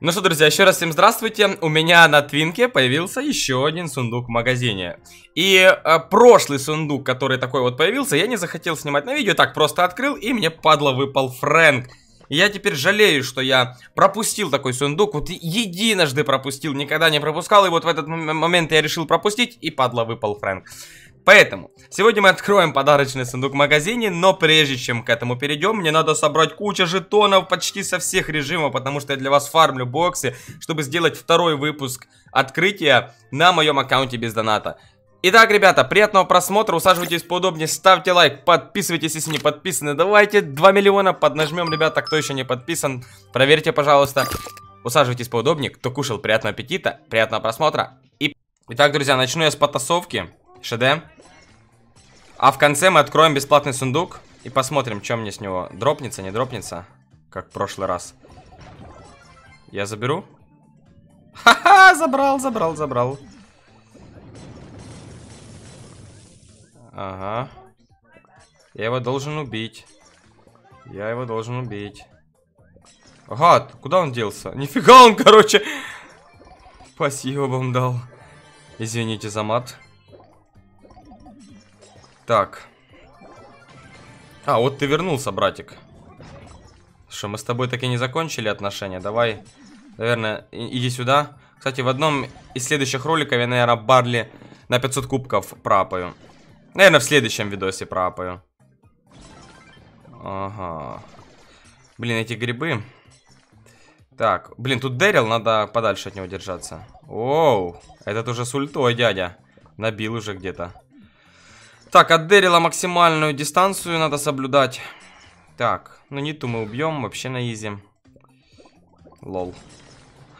Ну что, друзья, еще раз всем здравствуйте. У меня на Твинке появился еще один сундук в магазине. И прошлый сундук, который такой вот появился, я не захотел снимать на видео. Так, просто открыл, и мне, падла, выпал Фрэнк. И я теперь жалею, что я пропустил такой сундук. Вот единожды пропустил, никогда не пропускал. И вот в этот момент я решил пропустить, и, падла, выпал Фрэнк. Поэтому сегодня мы откроем подарочный сундук в магазине, но прежде чем к этому перейдем, мне надо собрать кучу жетонов почти со всех режимов, потому что я для вас фармлю боксы, чтобы сделать второй выпуск открытия на моем аккаунте без доната. Итак, ребята, приятного просмотра, усаживайтесь поудобнее, ставьте лайк, подписывайтесь, если не подписаны, давайте 2 миллиона поднажмем, ребята, кто еще не подписан, проверьте, пожалуйста. Усаживайтесь поудобнее, кто кушал, приятного аппетита, приятного просмотра. Итак, друзья, начну я с потасовки. ШД. А в конце мы откроем бесплатный сундук и посмотрим, что мне с него. Дропнется, не дропнется, как в прошлый раз. Я заберу. Ха-ха, забрал. Ага. Я его должен убить. Ага, куда он делся? Нифига он, короче. Спасибо вам дал. Извините за мат. Так. А, вот ты вернулся, братик. Что, мы с тобой так и не закончили отношения. Давай, наверное, иди сюда. Кстати, в одном из следующих роликов я, наверное, Барли на 500 кубков прапаю. Наверное, в следующем видосе прапаю. Ага. Блин, эти грибы. Так, блин, тут Дэррил, надо подальше от него держаться. Оу, этот уже с ультой, дядя. Набил уже где-то. Так, от Дэррила максимальную дистанцию надо соблюдать. Так, ну Ниту мы убьем вообще на изи. Лол.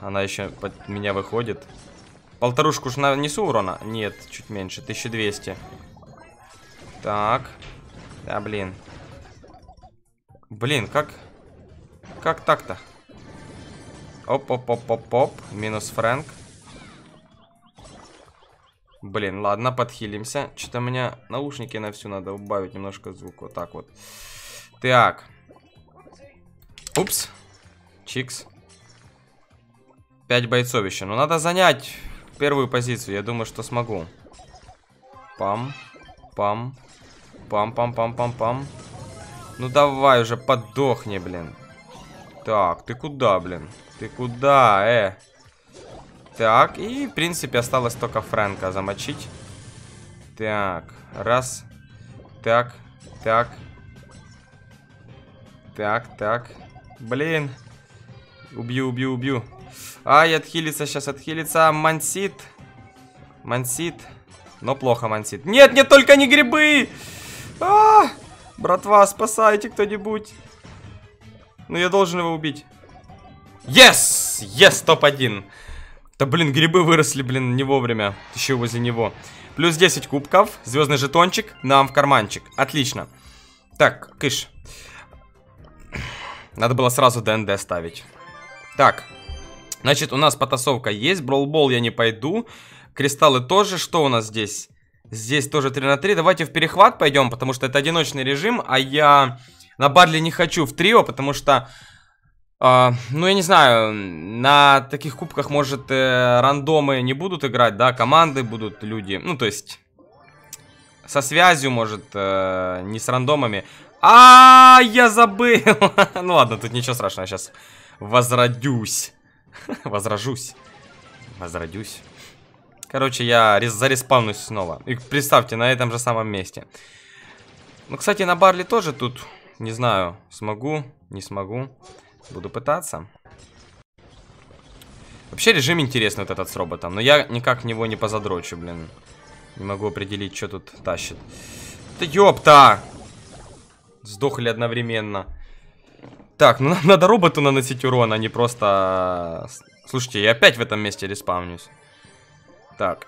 Она еще под меня выходит. Полторушку ж нанесу урона? Нет, чуть меньше, 1200. Так. Да, блин. Блин, как? Как так-то? Оп-оп-оп-оп-оп. Минус Фрэнк. Блин, ладно, подхилимся. Что-то у меня наушники на всю надо убавить немножко звук. Вот так вот. Так. Упс. Чикс. 5 бойцов еще. Но надо занять первую позицию. Я думаю, что смогу. Пам. Пам. Пам-пам-пам-пам-пам. Ну давай уже, подохни, блин. Так, ты куда, блин? Ты куда, Так, и, в принципе, осталось только Фрэнка замочить. Так, раз. Так. Блин. Убью. Ай, отхилится, сейчас отхилится. Мансит. Но плохо мансит. Нет, нет, только не грибы! А-а-а! Братва, спасайте кто-нибудь. Ну, я должен его убить. Yes! Yes, топ-1. Да, блин, грибы выросли, блин, не вовремя. Еще возле него. Плюс 10 кубков. Звездный жетончик нам в карманчик. Отлично. Так, кыш. Надо было сразу ДНД ставить. Так. Значит, у нас потасовка есть. Бролбол я не пойду. Кристаллы тоже. Что у нас здесь? Здесь тоже 3 на 3. Давайте в перехват пойдем, потому что это одиночный режим. А я на Барли не хочу в трио, потому что... ну, я не знаю, на таких кубках, может, рандомы не будут играть, да, команды будут, люди, ну, то есть, со связью, может, не с рандомами. А я забыл! Ну, ладно, тут ничего страшного, сейчас возродюсь. Возродюсь. Короче, я зареспавнусь снова. И представьте, на этом же самом месте. Ну, кстати, на Барли тоже тут, не знаю, смогу, не смогу. Буду пытаться. Вообще режим интересный вот этот с роботом. Но я никак в него не позадрочу, блин. Не могу определить, что тут тащит. Да ёпта! Сдохли одновременно. Так, ну надо роботу наносить урон, а не просто... Слушайте, я опять в этом месте респавнюсь. Так.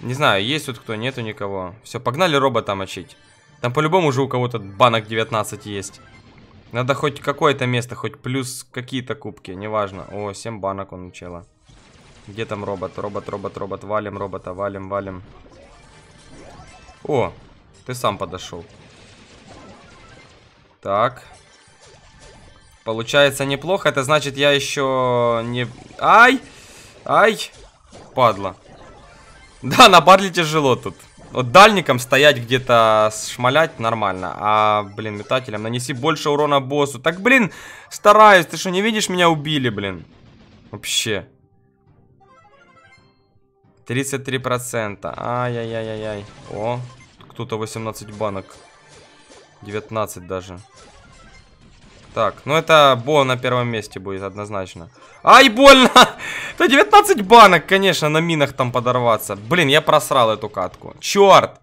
Не знаю, есть тут кто, нету никого. Все, погнали робота мочить. Там по-любому уже у кого-то банок 19 есть. Надо хоть какое-то место, хоть плюс какие-то кубки, неважно. О, 7 банок он учила. Где там робот? Робот. Валим робота, валим. О, ты сам подошел. Так. Получается неплохо. Это значит, я еще не... Ай! Ай! Падла. Да, на Барли тяжело тут. Вот дальником стоять где-то, шмалять нормально. А, блин, метателем нанеси больше урона боссу. Так, блин, стараюсь. Ты что, не видишь, меня убили, блин. Вообще. 33%. Ай-яй-яй-яй-яй. О, кто-то 18 банок. 19 даже. Так, ну это Бо на первом месте будет однозначно. Ай, больно! Да 19 банок, конечно, на минах там подорваться. Блин, я просрал эту катку. Черт!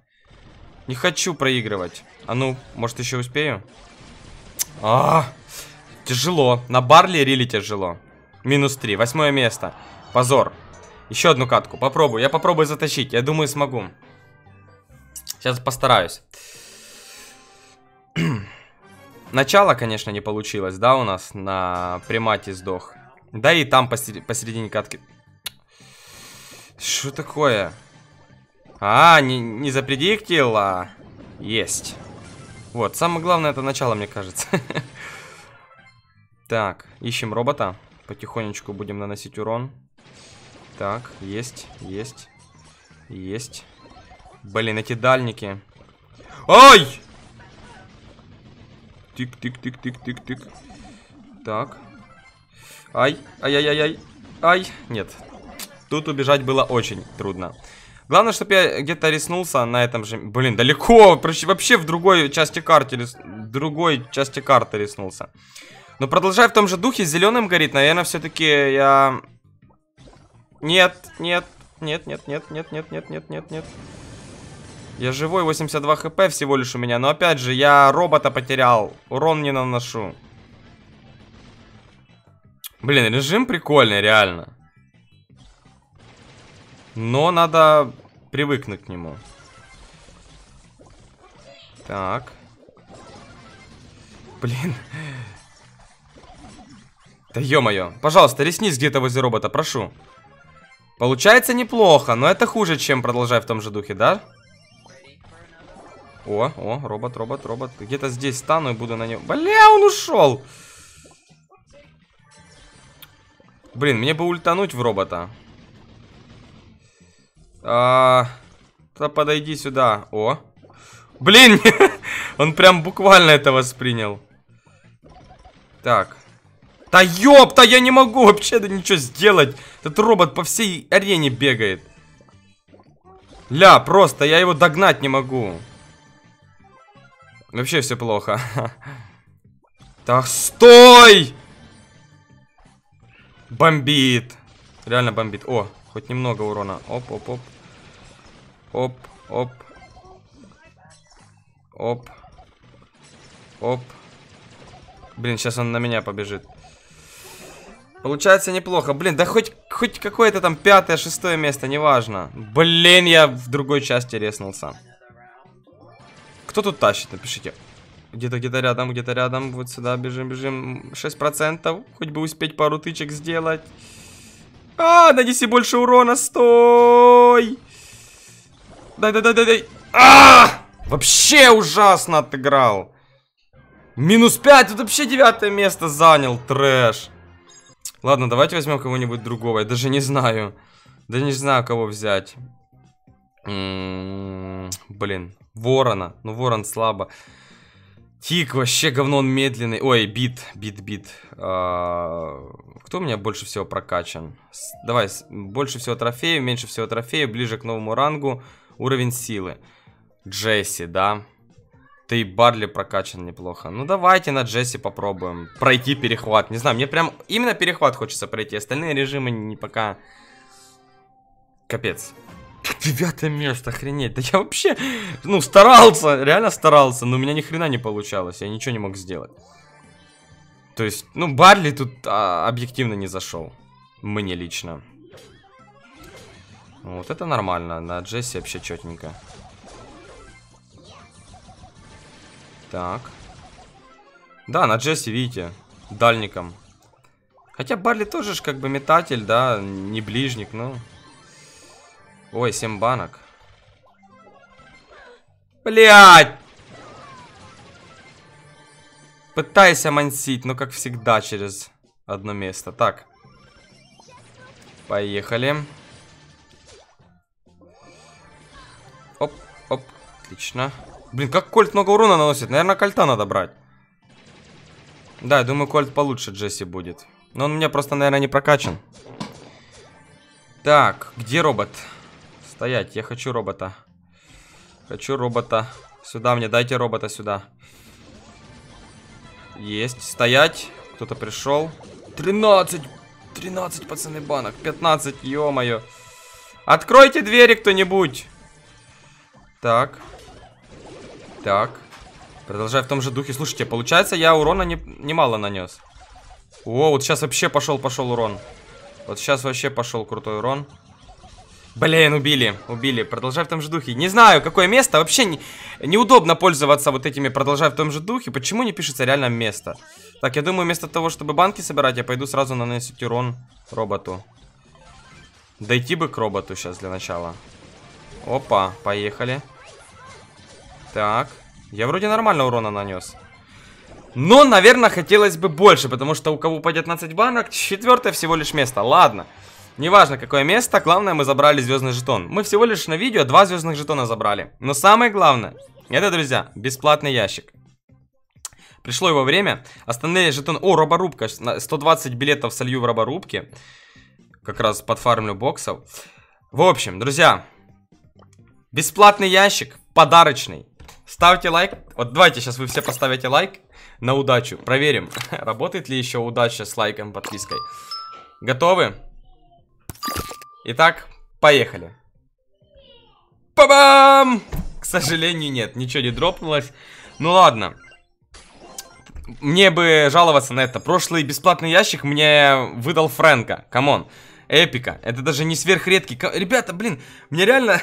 Не хочу проигрывать. А ну, может еще успею? Тяжело. На Барли рили тяжело. Минус 3, 8 место. Позор. Еще одну катку. Попробую. Я попробую затащить. Я думаю, смогу. Сейчас постараюсь. Начало, конечно, не получилось, да, у нас на примате сдох. Да и там посередине катки. Что такое? А, не запредиктила. Есть. Вот, самое главное это начало, мне кажется. Так, ищем робота. Потихонечку будем наносить урон. Так, есть, есть, есть. Блин, эти дальники. Ой! Тик-тик-тик-тик-тик-тик. Так. Ай, ай-яй-яй-яй. Ай, нет. Тут убежать было очень трудно. Главное, чтобы я где-то риснулся на этом же... Блин, далеко. Вообще в другой части карты, риснулся. Но продолжая в том же духе, зеленым горит. Наверное, все-таки я... Нет. Я живой, 82 хп всего лишь у меня. Но опять же, я робота потерял. Урон не наношу. Блин, режим прикольный, реально. Но надо привыкнуть к нему. Так. Блин. Да ё-моё. Пожалуйста, ресниц где-то возле робота, прошу. Получается неплохо, но это хуже, чем продолжай в том же духе, да? О, робот. Где-то здесь стану и буду на него. Бля, он ушел! Блин, мне бы ультануть в робота. Подойди сюда. О. Блин! Он прям буквально это воспринял. Так. Да ёпта, я не могу вообще ничего сделать. Этот робот по всей арене бегает. Ля, просто я его догнать не могу. Вообще все плохо. Так, стой! Бомбит. Реально бомбит. О, хоть немного урона. Оп-оп-оп. Оп-оп. Оп. Оп. Блин, сейчас он на меня побежит. Получается неплохо. Блин, да хоть какое-то там 5-е, 6-е место, неважно. Блин, я в другой части реснулся. Кто тут тащит, напишите. Где-то рядом. Вот сюда бежим. 6%. Хоть бы успеть пару тычек сделать. Нанеси больше урона. Стой! Дай. Вообще ужасно отыграл. Минус 5. Тут вообще 9 место занял. Трэш. Ладно, давайте возьмем кого-нибудь другого. Я даже не знаю. Да не знаю, кого взять. Блин. Ворона. Ну, Ворон слабо. Тик вообще говно, он медленный. Ой, бит. Кто у меня больше всего прокачан? Давай, больше всего трофеев, меньше всего трофеев, ближе к новому рангу. Уровень силы. Джесси, да. Ты и Барли прокачан неплохо. Ну, давайте на Джесси попробуем. Пройти перехват. Не знаю, мне прям именно перехват хочется пройти. Остальные режимы не пока... Капец. 9 место, охренеть. Да я вообще, ну, старался, реально старался, но у меня ни хрена не получалось, я ничего не мог сделать. То есть, ну, Барли тут объективно не зашел. Мне лично. Вот это нормально, на Джесси вообще четненько. Так. Да, на Джесси, видите, дальником. Хотя Барли тоже ж как бы метатель, да, не ближник, но... Ой, 7 банок. Блять! Пытаюсь амансить, но как всегда через одно место. Так. Поехали. Оп, оп. Отлично. Блин, как Кольт много урона наносит. Наверное, Кольта надо брать. Да, я думаю, Кольт получше Джесси будет. Но он у меня просто, наверное, не прокачан. Так, где робот? Стоять, я хочу робота. Хочу робота. Сюда мне, дайте робота сюда. Есть, стоять. Кто-то пришел. 13! 13, пацаны, банок. 15, ё-моё. Откройте двери кто-нибудь. Так. Так. Продолжай в том же духе. Слушайте, получается, я урона немало нанес. О, вот сейчас вообще пошел урон. Вот сейчас вообще пошел крутой урон. Блин, убили, убили. Продолжай в том же духе. Не знаю, какое место. Вообще неудобно пользоваться вот этими «продолжай в том же духе». Почему не пишется реально место? Так, я думаю, вместо того, чтобы банки собирать, я пойду сразу наносить урон роботу. Дойти бы к роботу сейчас для начала. Опа, поехали. Так, я вроде нормально урона нанес. Но, наверное, хотелось бы больше, потому что у кого по 19 банок, 4-е всего лишь место. Ладно. Неважно, какое место, главное, мы забрали звездный жетон. Мы всего лишь на видео 2 звездных жетона забрали. Но самое главное, это, друзья, бесплатный ящик. Пришло его время. Остальные жетоны... О, роборубка. 120 билетов солью в роборубке. Как раз подфармлю боксов. В общем, друзья, бесплатный ящик, подарочный. Ставьте лайк. Вот давайте сейчас вы все поставите лайк на удачу. Проверим, работает ли еще удача с лайком, подпиской. Готовы? Итак, поехали. Па-бам! К сожалению, нет, ничего не дропнулось. Ну ладно. Мне бы жаловаться на это. Прошлый бесплатный ящик мне выдал Фрэнка. Камон. Эпика. Это даже не сверхредкий. Ребята, блин, мне реально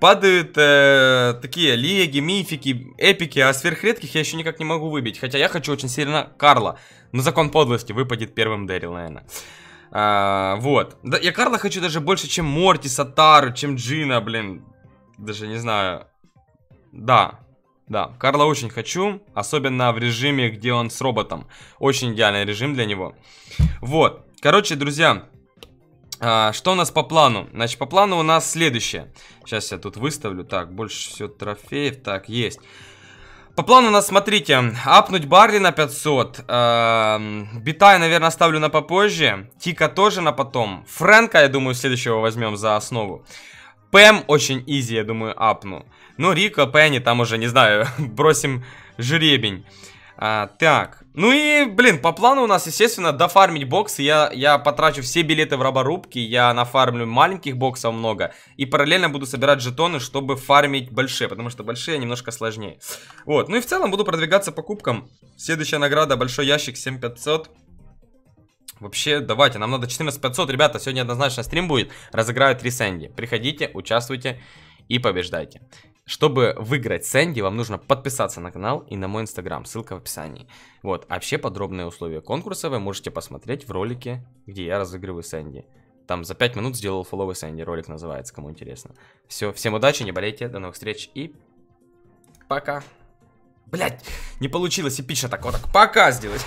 падают такие леги, мифики, эпики. А сверхредких я еще никак не могу выбить. Хотя я хочу очень сильно Карла. Но закон подлости выпадет первым Дэррил, наверное. Вот. Да, я Карла хочу даже больше, чем Морти, Сатару, чем Джина, блин. Даже не знаю. Да. Да, Карла очень хочу. Особенно в режиме, где он с роботом. Очень идеальный режим для него. Вот. Короче, друзья. Что у нас по плану? Значит, по плану у нас следующее. Сейчас я тут выставлю. Так, больше всего трофеев. Так, есть. По плану у нас, смотрите, апнуть Барли на 500, Битай, наверное, ставлю на попозже, Тика тоже на потом, Фрэнка, я думаю, следующего возьмем за основу, Пэм очень изи, я думаю, апну, ну, Рико, Пэнни, там уже, не знаю, бросим жребень. Так, ну и, блин, по плану у нас, естественно, дофармить боксы. Я потрачу все билеты в роборубки. Я нафармлю маленьких боксов много. И параллельно буду собирать жетоны, чтобы фармить большие, потому что большие немножко сложнее. Вот, ну и в целом буду продвигаться по кубкам. Следующая награда, большой ящик, 7500. Вообще, давайте, нам надо 14500, ребята. Сегодня однозначно стрим будет, разыграю 3 Сэнди. Приходите, участвуйте и побеждайте. Чтобы выиграть Сэнди, вам нужно подписаться на канал и на мой инстаграм, ссылка в описании. Вот, а вообще подробные условия конкурса вы можете посмотреть в ролике, где я разыгрываю Сэнди. Там за 5 минут сделал фолловый Сэнди, ролик называется, кому интересно. Все, всем удачи, не болейте, до новых встреч и пока. Блять, не получилось эпично так вот так пока сделать.